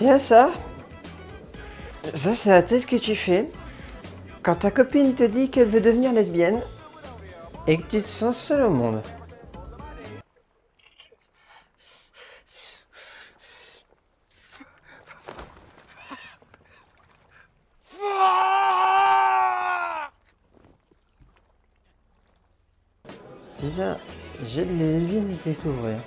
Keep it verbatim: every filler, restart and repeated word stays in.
Tiens ça, ça c'est un test que tu fais quand ta copine te dit qu'elle veut devenir lesbienne et que tu te sens seule au monde. Lisa, j'aide les lesbiennes à se découvrir.